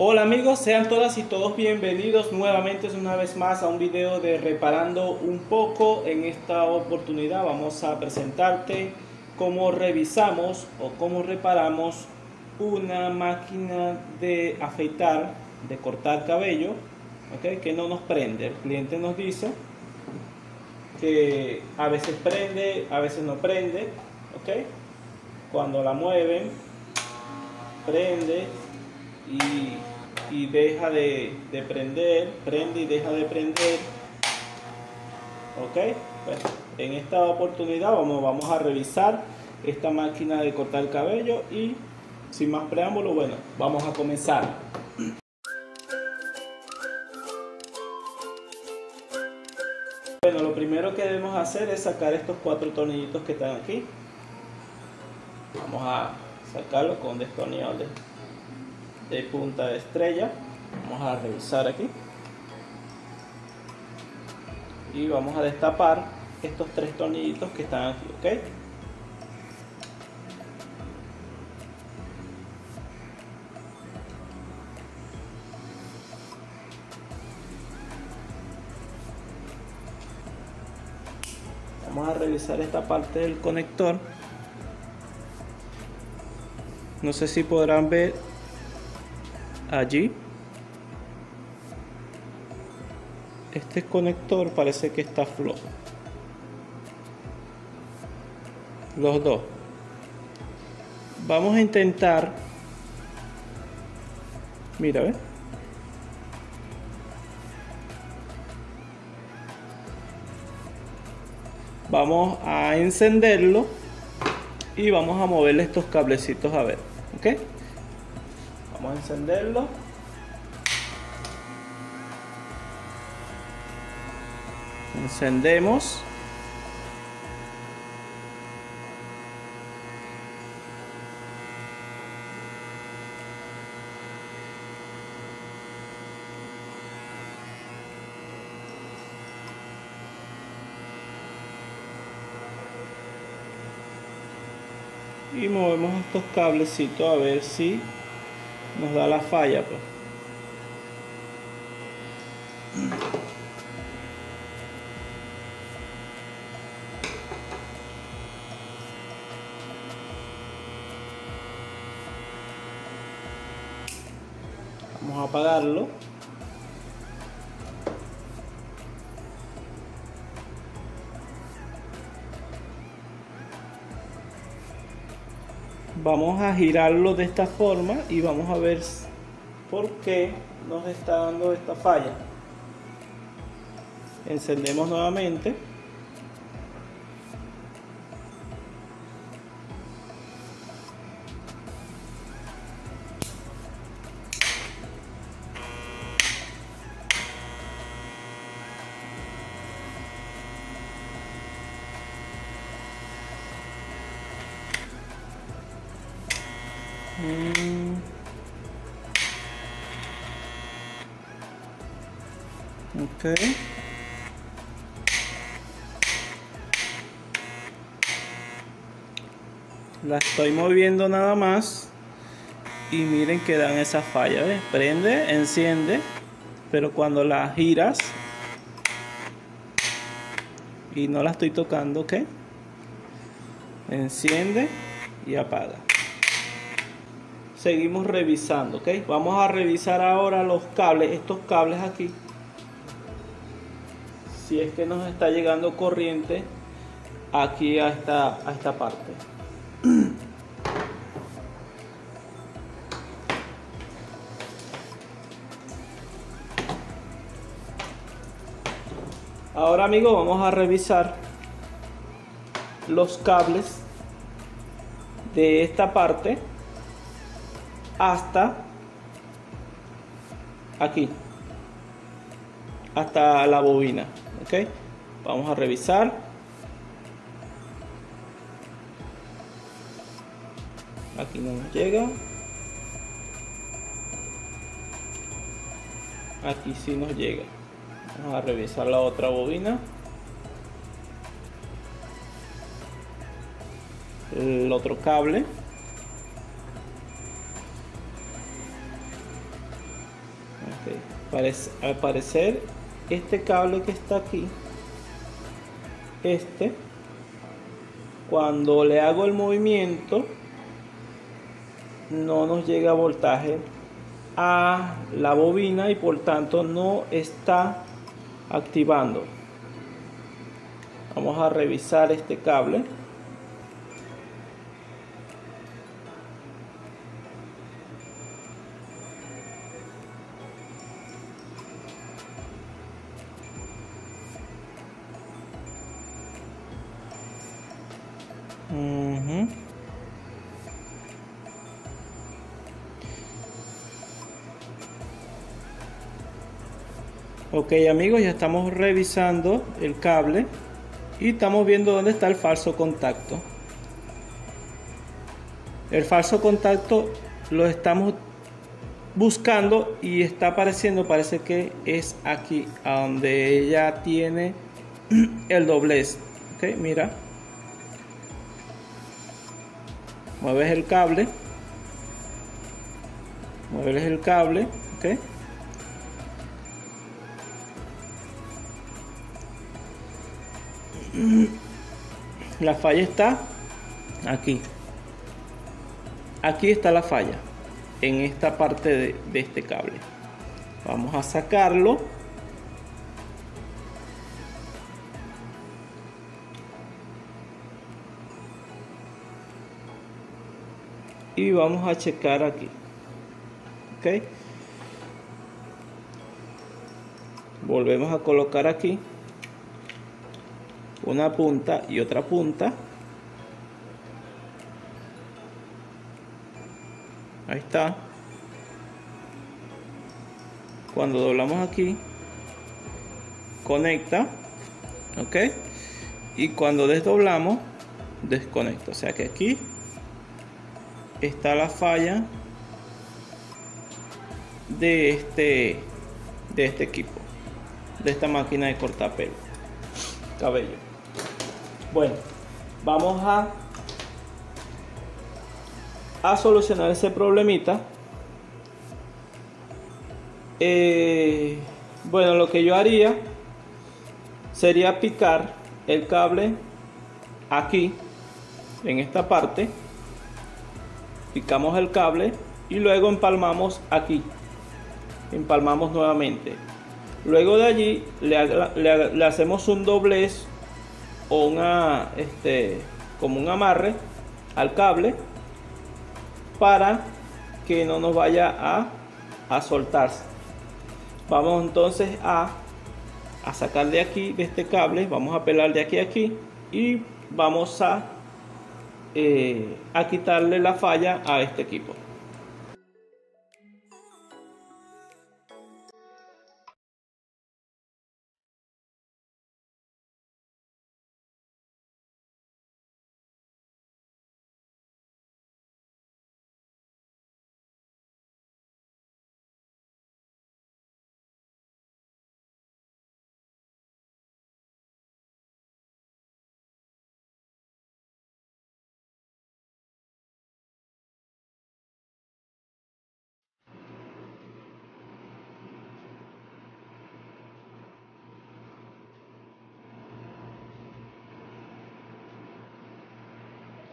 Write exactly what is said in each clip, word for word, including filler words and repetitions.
Hola amigos, sean todas y todos bienvenidos nuevamente una vez más a un video de Reparando un poco. En esta oportunidad vamos a presentarte cómo revisamos o cómo reparamos una máquina de afeitar, de cortar cabello, ¿okay? Que no nos prende. El cliente nos dice que a veces prende, a veces no prende, ¿okay? Cuando la mueven, prende y... y deja de, de prender, prende y deja de prender, ok. Pues en esta oportunidad vamos, vamos a revisar esta máquina de cortar cabello y sin más preámbulo, bueno, vamos a comenzar. Bueno, lo primero que debemos hacer es sacar estos cuatro tornillitos que están aquí. Vamos a sacarlo con destornillador de de punta de estrella. Vamos a revisar aquí y vamos a destapar estos tres tornillitos que están aquí, ok. Vamos a revisar esta parte del conector. No sé si podrán ver allí, este conector parece que está flojo, los dos. Vamos a intentar, mira, ¿ves? Vamos a encenderlo y vamos a moverle estos cablecitos a ver, ¿ok? Vamos a encenderlo. Encendemos. Y movemos estos cablecitos a ver si nos da la falla, pues. Vamos a apagarlo. Vamos a girarlo de esta forma y vamos a ver por qué nos está dando esta falla. Encendemos nuevamente. Okay. La estoy moviendo nada más y miren que dan esa falla, ¿ves? Prende, enciende, pero cuando la giras y no la estoy tocando, ¿ok? Enciende y apaga. Seguimos revisando, ¿ok? Vamos a revisar ahora los cables, estos cables aquí. Si es que nos está llegando corriente aquí a esta, a esta parte. Ahora amigos, vamos a revisar los cables de esta parte hasta aquí, hasta la bobina. Okay. Vamos a revisar. Aquí no nos llega. Aquí sí nos llega. Vamos a revisar la otra bobina. El otro cable. Al parecer este cable que está aquí, este, cuando le hago el movimiento no nos llega voltaje a la bobina y por tanto no está activando. Vamos a revisar este cable. Uh-huh. Ok, amigos, ya estamos revisando el cable y estamos viendo dónde está el falso contacto. El falso contacto lo estamos buscando y está apareciendo, parece que es aquí, a donde ella tiene el doblez. Ok, mira. Mueves el cable, mueves el cable, ok. La falla está aquí. Aquí está la falla, en esta parte de, de este cable. Vamos a sacarlo. Y vamos a checar aquí, ok. Volvemos a colocar aquí una punta y otra punta. Ahí está. Cuando doblamos aquí conecta, ok, y cuando desdoblamos desconecta. O sea que aquí está la falla de este de este equipo, de esta máquina de cortar pelo, cabello. Bueno, vamos a a solucionar ese problemita. Eh, bueno, lo que yo haría sería picar el cable aquí en esta parte. Picamos el cable y luego empalmamos aquí, empalmamos nuevamente. Luego de allí le, le, le hacemos un doblez o una este como un amarre al cable para que no nos vaya a, a soltarse. Vamos entonces a, a sacar de aquí, de este cable, vamos a pelar de aquí a aquí y vamos a Eh, a quitarle la falla a este equipo.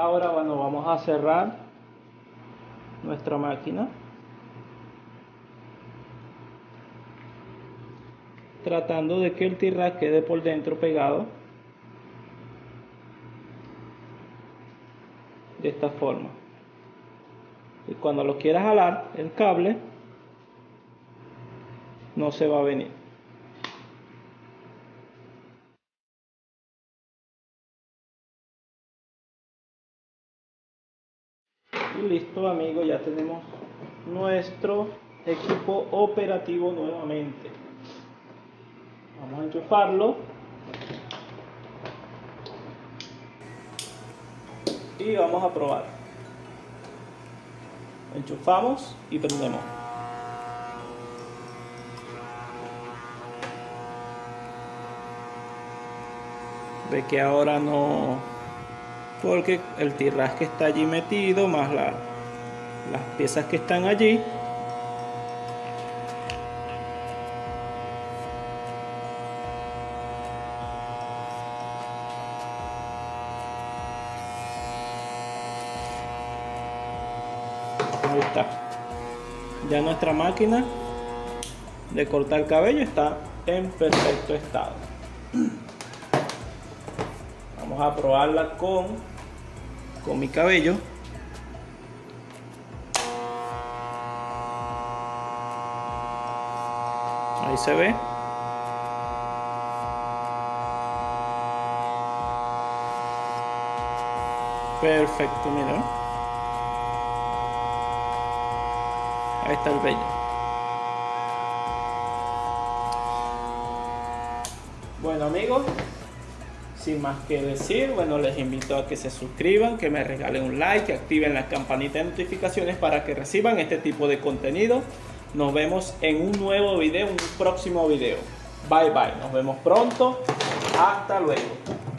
Ahora, bueno, vamos a cerrar nuestra máquina, tratando de que el T-Rack quede por dentro pegado de esta forma. Y cuando lo quieras jalar, el cable no se va a venir. Listo, amigos, ya tenemos nuestro equipo operativo nuevamente. Vamos a enchufarlo y vamos a probar. Enchufamos y prendemos. Ve que ahora no, porque el T-Rack que está allí metido, más la, las piezas que están allí, ajustar. Ya nuestra máquina de cortar cabello está en perfecto estado. Vamos a probarla con, con mi cabello. Ahí se ve. Perfecto, mira. Ahí está el vello. Bueno, amigos, sin más que decir, bueno, les invito a que se suscriban, que me regalen un like, que activen la campanita de notificaciones para que reciban este tipo de contenido. Nos vemos en un nuevo video, un próximo video. Bye bye, nos vemos pronto. Hasta luego.